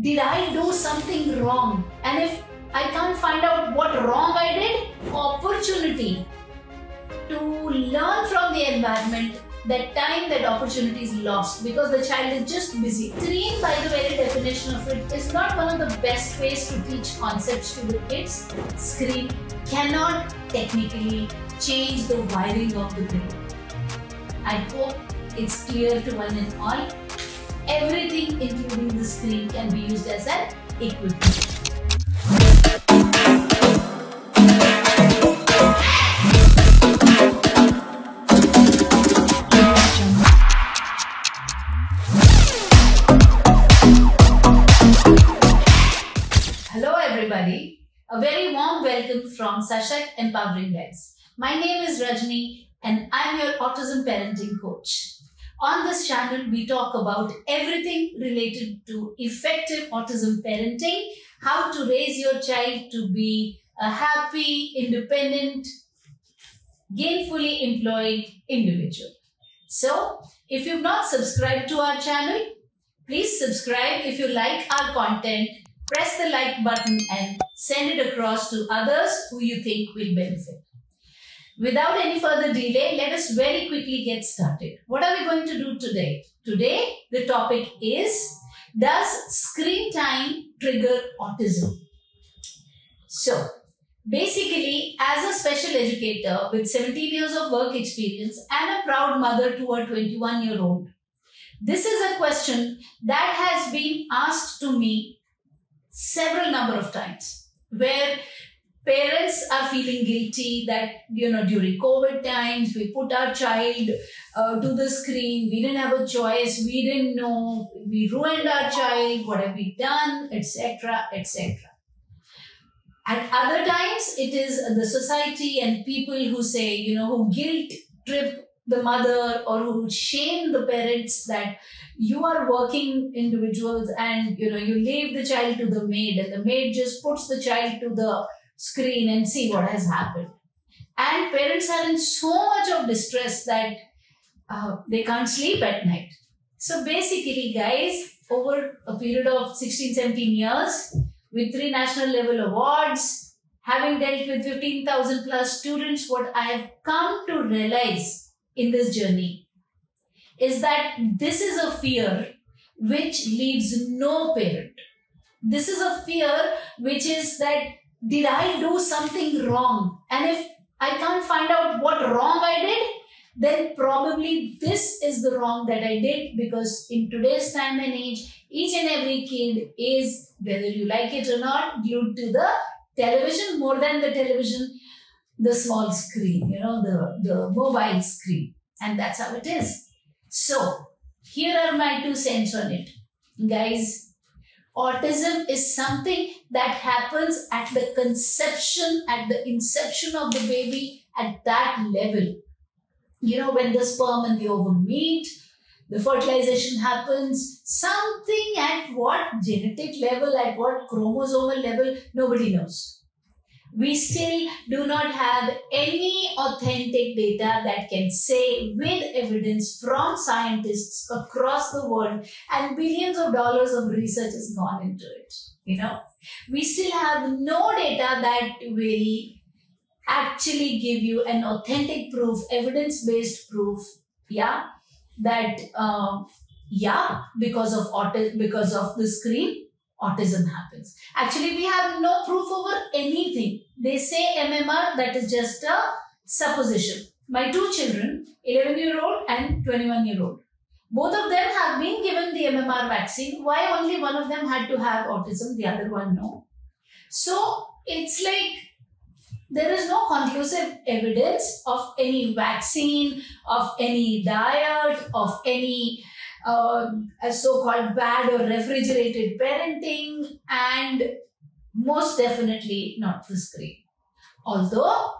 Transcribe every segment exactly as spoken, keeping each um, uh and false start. Did I do something wrong? And if I can't find out what wrong I did, opportunity to learn from the environment. That time, that opportunity is lost because the child is just busy. Screen, by the very definition of it, is not one of the best ways to teach concepts to the kids. Screen cannot technically change the wiring of the brain. I hope it's clear to one and all. Everything, including the screen, can be used as an equipment. Hello everybody, a very warm welcome from Sasha Empowering Lives. My name is Rajni and I'm your autism parenting coach. On this channel, we talk about everything related to effective autism parenting, how to raise your child to be a happy, independent, gainfully employed individual. So, if you've not subscribed to our channel, please subscribe. If you like our content, press the like button and send it across to others who you think will benefit. Without any further delay, let us very quickly get started. What are we going to do today? Today, the topic is, does screen time trigger autism? So, basically, as a special educator with seventeen years of work experience and a proud mother to a twenty-one-year-old, this is a question that has been asked to me several number of times, where parents are feeling guilty that, you know, during COVID times, we put our child uh, to the screen. We didn't have a choice. We didn't know. We ruined our child. What have we done? Etc. Etc. At other times, it is the society and people who say, you know, who guilt trip the mother or who shame the parents that you are working individuals and, you know, you leave the child to the maid and the maid just puts the child to the screen and see what has happened. And parents are in so much of distress that uh, they can't sleep at night. So basically, guys, over a period of sixteen, seventeen years, with three national level awards, having dealt with fifteen thousand plus students, what I have come to realize in this journey is that this is a fear which leaves no parent. This is a fear which is that, did I do something wrong? And if I can't find out what wrong I did, then probably this is the wrong that I did, because in today's time and age, each and every kid is, whether you like it or not, glued to the television, more than the television, the small screen, you know, the, the mobile screen. And that's how it is. So, here are my two cents on it. Guys, autism is something that happens at the conception, at the inception of the baby, at that level. You know, when the sperm and the ovum meet, the fertilization happens, something at what genetic level, at what chromosomal level, nobody knows. We still do not have any authentic data that can say with evidence from scientists across the world, and billions of dollars of research has gone into it. You know, we still have no data that will actually give you an authentic proof, evidence-based proof, yeah, that, uh, yeah, because of autism, because of the screen, autism happens. Actually, we have no proof over anything. They say M M R, that is just a supposition. My two children, eleven-year-old and twenty-one-year-old, both of them have been given the M M R vaccine. Why only one of them had to have autism, the other one no? So, it's like there is no conclusive evidence of any vaccine, of any diet, of any uh, so-called bad or refrigerated parenting, and most definitely not the screen. Although,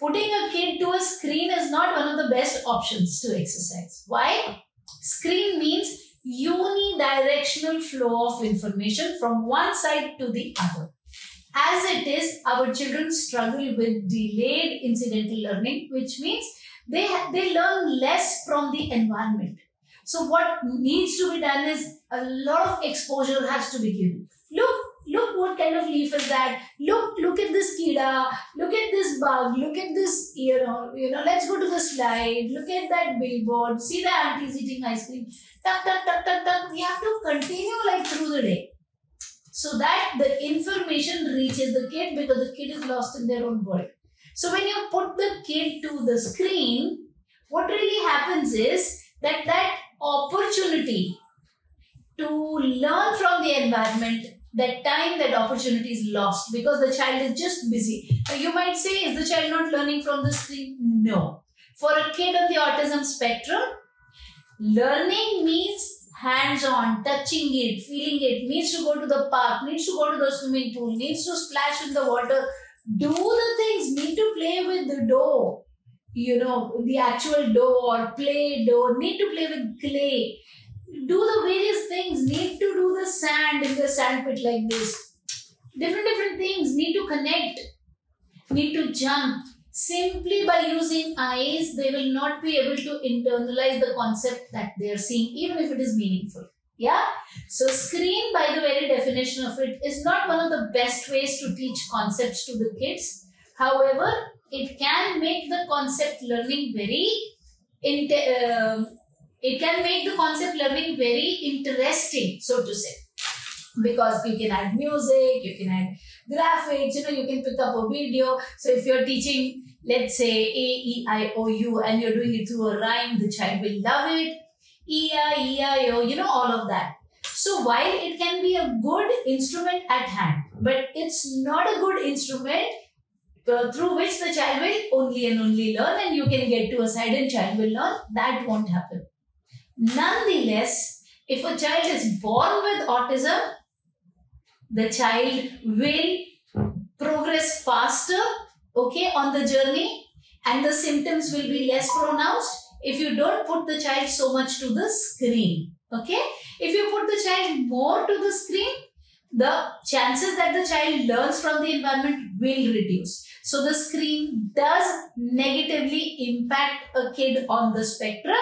putting a kid to a screen is not one of the best options to exercise. Why? Screen means unidirectional flow of information from one side to the other. As it is, our children struggle with delayed incidental learning, which means they, they learn less from the environment. So what needs to be done is a lot of exposure has to be given. Look, look what kind of leaf is that? Look, look at this kida, look at this bug, look at this, you know, you know, let's go to the slide, look at that billboard, see the aunties eating ice cream. Tuck, tuck, tuck, tuck, tuck. We have to continue like through the day, so that the information reaches the kid, because the kid is lost in their own world. So when you put the kid to the screen, what really happens is that that opportunity to learn from the environment, that time, that opportunity is lost because the child is just busy. Now you might say, is the child not learning from the screen? No. For a kid on the autism spectrum, learning means hands-on, touching it, feeling it, needs to go to the park, needs to go to the swimming pool, needs to splash in the water, do the things, need to play with the dough, you know, the actual dough or play dough, need to play with clay, do the various things, need to do the sand in the sand pit like this, different, different things, need to connect, need to jump. Simply by using eyes, they will not be able to internalize the concept that they are seeing, even if it is meaningful. Yeah. So screen, by the very definition of it, is not one of the best ways to teach concepts to the kids. However, it can make the concept learning very, uh, it can make the concept learning very interesting, so to say. Because you can add music, you can add graphics, you know, you can pick up a video. So if you're teaching, let's say, A, E, I, O, U, and you're doing it through a rhyme, the child will love it. E, I, E, I, O, you know, all of that. So while it can be a good instrument at hand, but it's not a good instrument through which the child will only and only learn, and you can get to a side and child will learn, that won't happen. Nonetheless, if a child is born with autism, the child will progress faster, okay, on the journey, and the symptoms will be less pronounced if you don't put the child so much to the screen, okay? If you put the child more to the screen, the chances that the child learns from the environment will reduce. So the screen does negatively impact a kid on the spectrum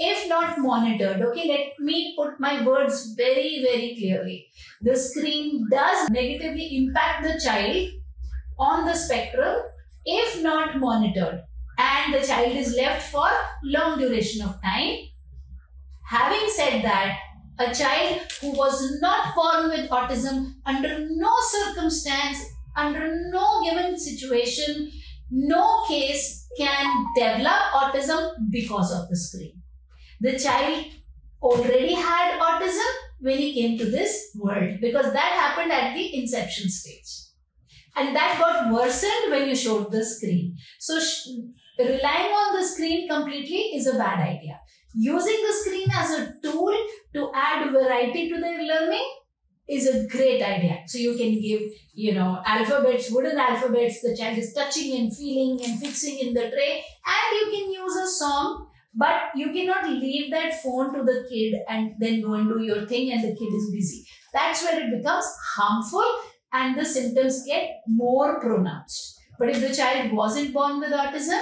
if not monitored. Okay, let me put my words very, very clearly. The screen does negatively impact the child on the spectrum if not monitored, and the child is left for long duration of time. Having said that, a child who was not born with autism, under no circumstance, under no given situation, no case can develop autism because of the screen. The child already had autism when he came to this world, because that happened at the inception stage. And that got worsened when you showed the screen. So relying on the screen completely is a bad idea. Using the screen as a tool to add variety to their learning is a great idea. So you can give, you know, alphabets, wooden alphabets, the child is touching and feeling and fixing in the tray, and you can use a song. But you cannot leave that phone to the kid and then go and do your thing and the kid is busy. That's where it becomes harmful and the symptoms get more pronounced. But if the child wasn't born with autism,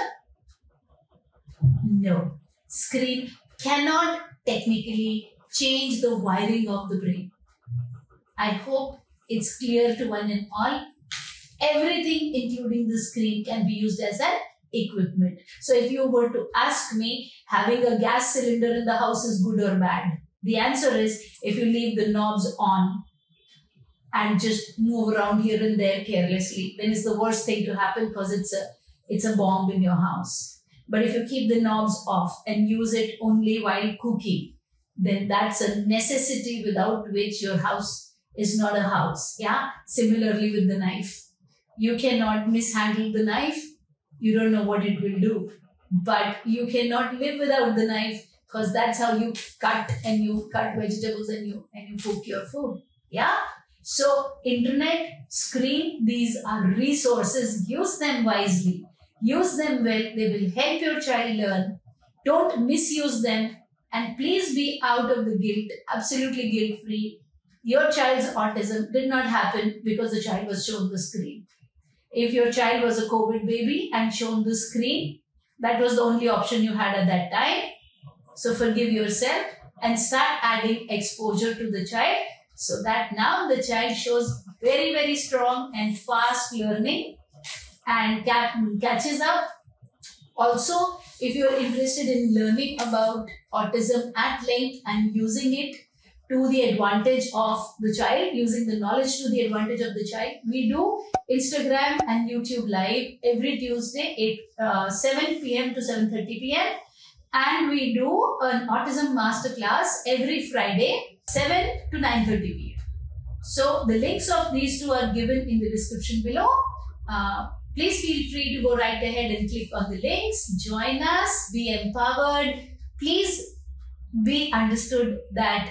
no. Screen cannot technically change the wiring of the brain. I hope it's clear to one and all. Everything, including the screen, can be used as an equipment. So if you were to ask me, having a gas cylinder in the house is good or bad? The answer is, if you leave the knobs on and just move around here and there carelessly, then it's the worst thing to happen, because it's a, it's a bomb in your house. But if you keep the knobs off and use it only while cooking, then that's a necessity without which your house is not a house. Yeah. Similarly with the knife, you cannot mishandle the knife. You don't know what it will do, but you cannot live without the knife, because that's how you cut, and you cut vegetables and you, and you cook your food. Yeah. So internet, screen, these are resources. Use them wisely. Use them well. They will help your child learn. Don't misuse them. And please be out of the guilt, absolutely guilt-free. Your child's autism did not happen because the child was shown the screen. If your child was a COVID baby and shown the screen, that was the only option you had at that time. So forgive yourself and start adding exposure to the child, so that now the child shows very, very strong and fast learning and catches up. Also, if you're interested in learning about autism at length and using it to the advantage of the child, using the knowledge to the advantage of the child, we do Instagram and YouTube live every Tuesday at uh, seven p m to seven thirty p m And we do an autism masterclass every Friday, seven to nine thirty p m So the links of these two are given in the description below. Uh, Please feel free to go right ahead and click on the links. Join us, be empowered. Please be understood that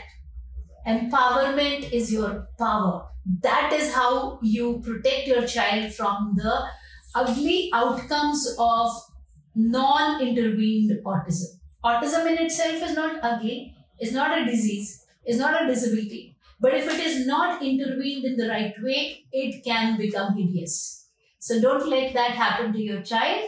empowerment is your power. That is how you protect your child from the ugly outcomes of non-intervened autism. Autism in itself is not ugly, it's not a disease, it's not a disability. But if it is not intervened in the right way, it can become hideous. So don't let that happen to your child.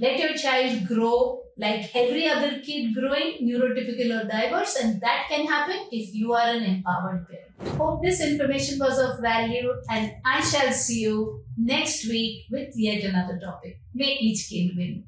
Let your child grow like every other kid growing, neurotypical or diverse, and that can happen if you are an empowered parent. Hope this information was of value, and I shall see you next week with yet another topic. May each kid win.